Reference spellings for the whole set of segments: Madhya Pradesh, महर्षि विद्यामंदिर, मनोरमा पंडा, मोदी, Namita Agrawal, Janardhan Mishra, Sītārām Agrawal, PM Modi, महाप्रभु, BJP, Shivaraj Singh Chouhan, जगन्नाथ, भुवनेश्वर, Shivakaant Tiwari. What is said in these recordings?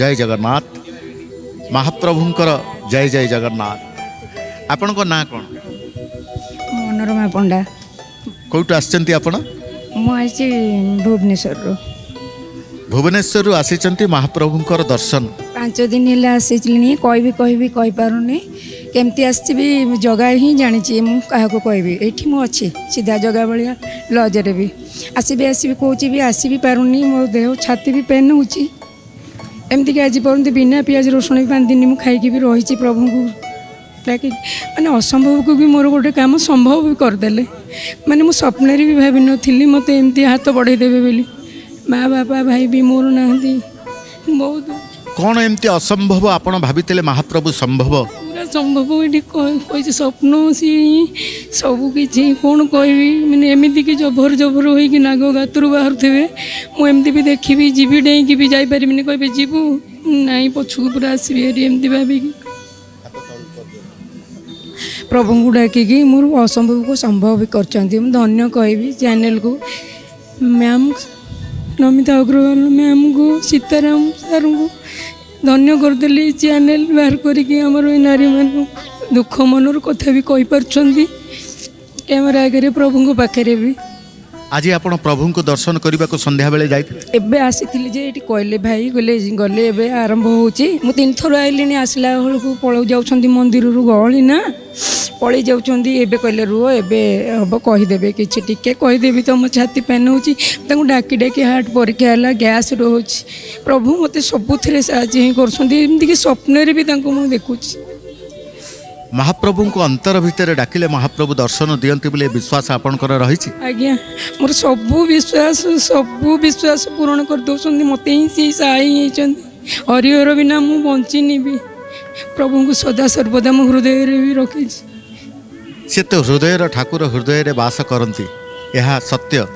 जय जगन्नाथ महाप्रभुंकर जय जय जगन्नाथ। आपण को ना कौन? मनोरमा पंडा। कोठु आछंती आपण? मु आसी भुवनेश्वर रो। भुवनेश्वर रो आसीचंती महाप्रभुंकर दर्शन। 5 दिन हेला आसीचलिनी कहि पारुनी केमती आसी भी जगह ही जानी छी मु काहा को कहबी एठी मु अछि सीधा जगह बलिया लॉज रे भी आसी भी कोची भी आसी भी पारुनी मो देह छाती भी पेन होची एमती के आज पर्यंत बिना पियाज रोसण भी 5 दिन मु खाई के भी रहिची प्रभु को ताकि माने असंभव को भी मोर गोटे काम संभव भी कर देले माने मु सपने रे भी भाबी न थिली मते एमती हाथ बढ़ाई देबे बेली मां बापा भाई भी मोर नाहंती बहुत कोन एमती असंभव आपण भाबितले महाप्रभु संभव पूरा संभव एडी कोइ सपनो सी सब किछि कोन कहबी माने एमिति के जबर जबर होई कि नागो गातुर बाहर थेबे मु एमती भी देखिबी जीबी डई कि भी जाई परिमिनी कहबे जीबू नाही पछु पूरा आसीबे एमती भाबी प्रभु को डाकिकी मोर असंभव को संभव भी करचंती मु धन्य कहबी चैनल को मैम नमिता अग्रवाल मैम को सीताराम सर को धन्य कर देली चैनल बाहर करी के हमर नारी मन दुख मनर कथा भी कहि परछंती कैमरा आगे प्रभु को पाखरे भी आज आपण प्रभु को दर्शन करबा को संध्या बेले जाइथिले एबे आसीथिले जे एठी कहले भाई गले गले एबे आरंभ होची मु 3 थरो आइलिनी आसला होल को पळौ जाउछंती मंदिर रु गळी ना पळै जाउछंती एबे कहले रुओ एबे हबो कहि देबे किछि टिके कहि देबी त मो छाती पेन होची ताकू डाकी डाकी हार्ट परीक्षा हला गैस रोहोची प्रभु मते सबुथरे साज ही करछंती एमति कि स्वप्न रे भी ताकू मु देखुची महाप्रभु को अंतर भीतर डाकिले महाप्रभु दर्शन दियंती बोले विश्वास आपण कर रहिछि आज्ञा मोर सब विश्वास पूर्ण कर दोसंती मते ही से सहाय हेचंती हरिहर बिना मु बंचिनी भी प्रभु को सदा सर्वदा मु हृदय रे भी रखिछि से तो हृदय रो ठाकुर हृदय रे वास करंती यह सत्य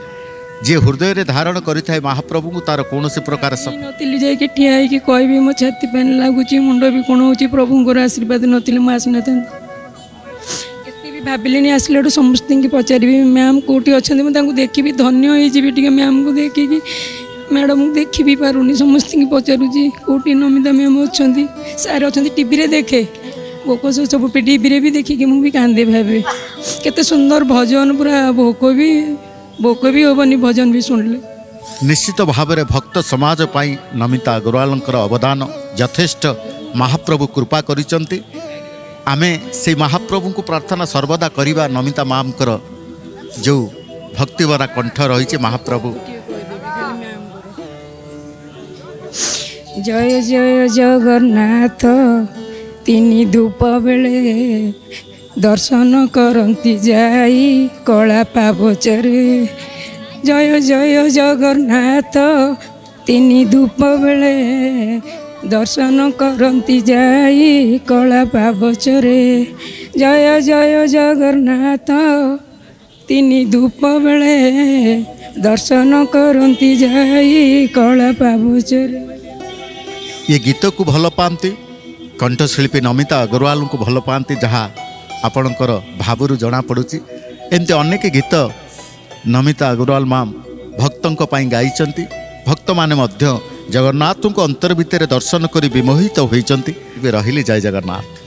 जे हृदय रे धारण करिथाय महाप्रभु को तार कोनोसी प्रकार सब नतिली जाय के ठिया है कि कोई भी मो छाती पेन लागुची मुंडो भी कोन होची प्रभु को आशीर्वाद नतिली म आसनत एते भी भाबिलिनी आसलेडो समस्तन के पचारीबी मैम कोठी अछन म तांको देखि भी धन्य होई जेबी टिके मैम को देखि कि मैडम देखि भी पारुनी समस्तन के पचारू जी कोठी नमिता मैम अछंती सारे अछंती टीवी रे देखे भोक सब टीवी रे भी देखि कि मु भी कांदे भाबे केते सुंदर भजन पूरा भोक भी होबनी भजन भी सुनले निश्चित भाव में भक्त समाज पाई नमिता अग्रवाल अवदान यथेष्ट महाप्रभु कृपा करिसंती आमे से महाप्रभु को प्रार्थना सर्वदा करिबा नमिता माम कर जो भक्तिवरा कंठ रही महाप्रभु जय जय जगन्नाथ तीनी धूप बेले दर्शन करंती जाई कला पावचरे जय जय जगन्नाथ तीनी धूप बेले दर्शन करंती जाई कला पावचरे जय जय जगन्नाथ तीनी धूप बेले दर्शन करंती जाई कला पावचरे। ये गीत को भल पाती कंठशिल्पी नमिता अग्रवाल को भल पाती जहाँ आपणकर भावरू जना पड़ुची एमती अनेक गीत नमिता अग्रवाल माम भक्तों को पाई गाइचंती भक्त माने मध्य जगन्नाथ को अंतर भितर दर्शन करी विमोहित होइचंती। जय जगन्नाथ।